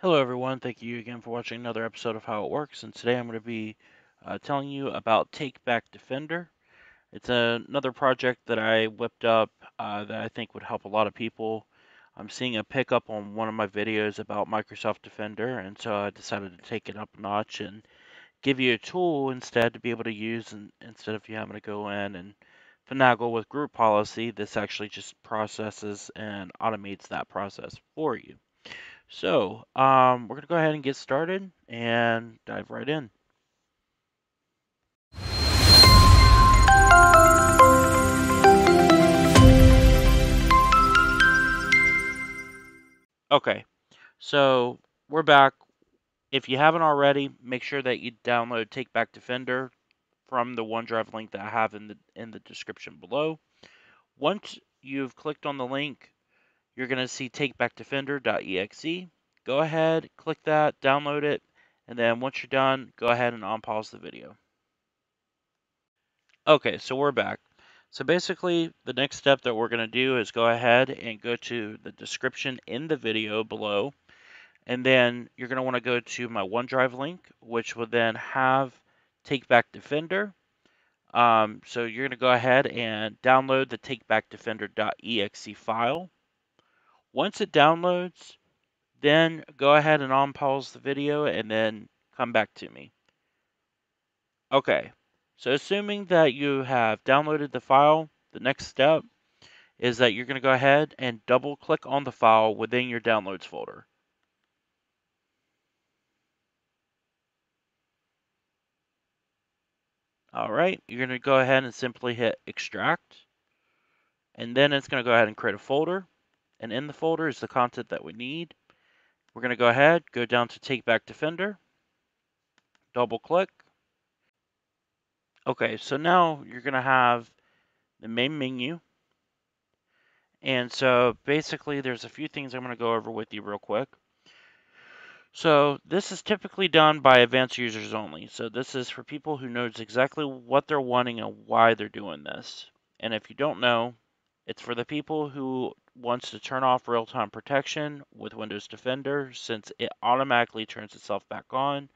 Hello everyone, thank you again for watching another episode of How It Works, and today I'm going to be telling you about Take Back Defender. It's another project that I whipped up that I think would help a lot of people. I'm seeing a pickup on one of my videos about Microsoft Defender, and so I decided to take it up a notch and give you a tool instead to be able to use, and instead of you having to go in and finagle with group policy, this actually just processes and automates that process for you. So, we're going to go ahead and get started and dive right in. Okay, so we're back. If you haven't already, make sure that you download Take Back Defender from the OneDrive link that I have in the description below. Once you've clicked on the link, you're going to see takebackdefender.exe. Go ahead, click that, download it, and then once you're done, go ahead and unpause the video. Okay, so we're back. So basically, the next step that we're going to do is go ahead and go to the description in the video below, and then you're going to want to go to my OneDrive link, which will then have Take Back Defender. So you're going to go ahead and download the takebackdefender.exe file. Once it downloads, then go ahead and unpause the video and then come back to me. Okay, so assuming that you have downloaded the file, the next step is that you're going to go ahead and double click on the file within your downloads folder. All right, you're going to go ahead and simply hit extract, and then it's going to go ahead and create a folder. And in the folder is the content that we need. We're going to go ahead, go down to Take Back Defender, double click. Okay, so now you're going to have the main menu. And so basically there's a few things I'm going to go over with you real quick. So this is typically done by advanced users only. So this is for people who know exactly what they're wanting and why they're doing this. And if you don't know, it's for the people who wants to turn off real-time protection with Windows Defender, since it automatically turns itself back on.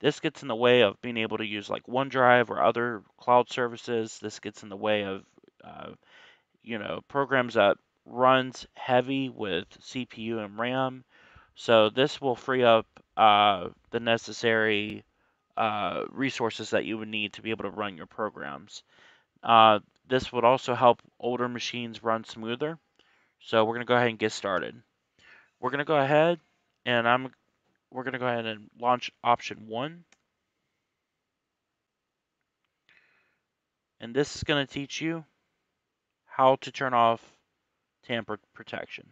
This gets in the way of being able to use like OneDrive or other cloud services. This gets in the way of programs that runs heavy with CPU and RAM. So this will free up the necessary resources that you would need to be able to run your programs. This would also help older machines run smoother. So we're going to go ahead and get started. We're going to go ahead and we're going to go ahead and launch option 1. And this is going to teach you how to turn off tamper protection.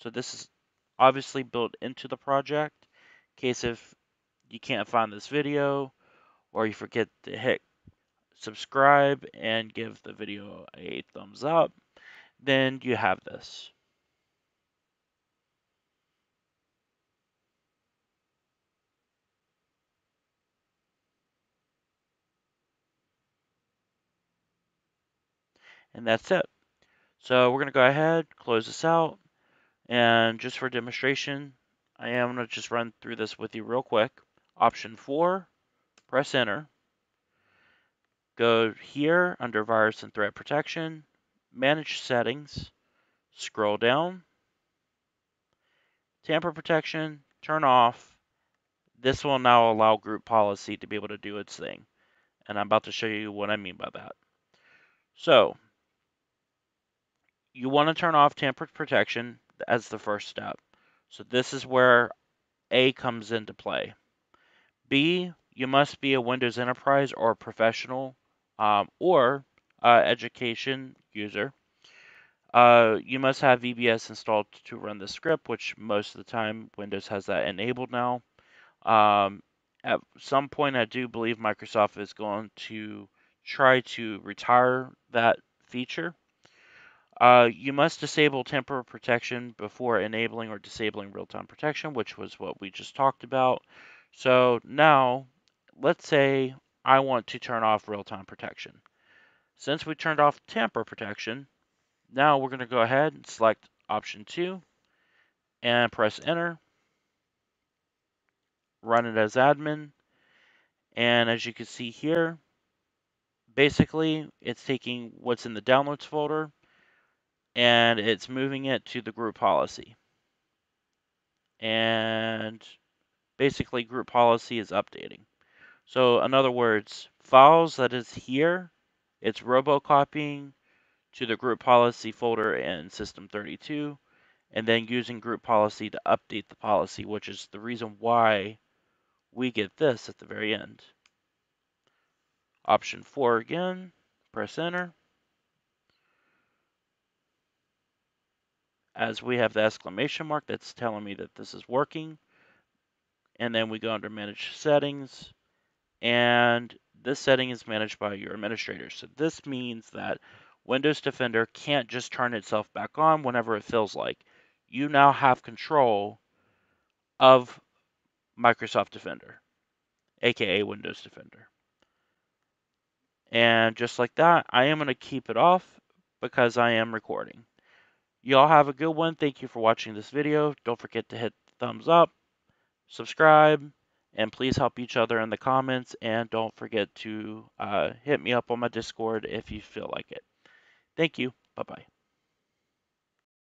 So this is obviously built into the project in case if you can't find this video or you forget to hit subscribe and give the video a thumbs up. Then you have this. And that's it. So we're going to go ahead, close this out, and just for demonstration, I am going to just run through this with you real quick. Option 4, press enter. Go here under virus and threat protection. Manage settings, scroll down, tamper protection, turn off. This will now allow group policy to be able to do its thing. And I'm about to show you what I mean by that. So you want to turn off tamper protection as the first step. So this is where A comes into play. B, you must be a Windows Enterprise or professional or education user. You must have VBS installed to run the script, which most of the time Windows has that enabled now. At some point, I do believe Microsoft is going to try to retire that feature. You must disable tamper protection before enabling or disabling real-time protection, which was what we just talked about. So now, let's say I want to turn off real-time protection. Since we turned off tamper protection, now we're going to go ahead and select option 2 and press enter. run it as admin. And as you can see here, basically it's taking what's in the downloads folder and it's moving it to the group policy. And basically group policy is updating. So in other words, files that is here, it's robocopying to the group policy folder in system 32, and then using group policy to update the policy, which is the reason why we get this at the very end. Option 4 again, press enter. As we have the exclamation mark, that's telling me that this is working. And then we go under manage settings, and this setting is managed by your administrator. So this means that Windows Defender can't just turn itself back on whenever it feels like. You now have control of Microsoft Defender, aka Windows Defender. And just like that, I am going to keep it off because I am recording. Y'all have a good one. Thank you for watching this video. Don't forget to hit thumbs up, subscribe, and please help each other in the comments. And don't forget to hit me up on my Discord if you feel like it. Thank you. Bye-bye.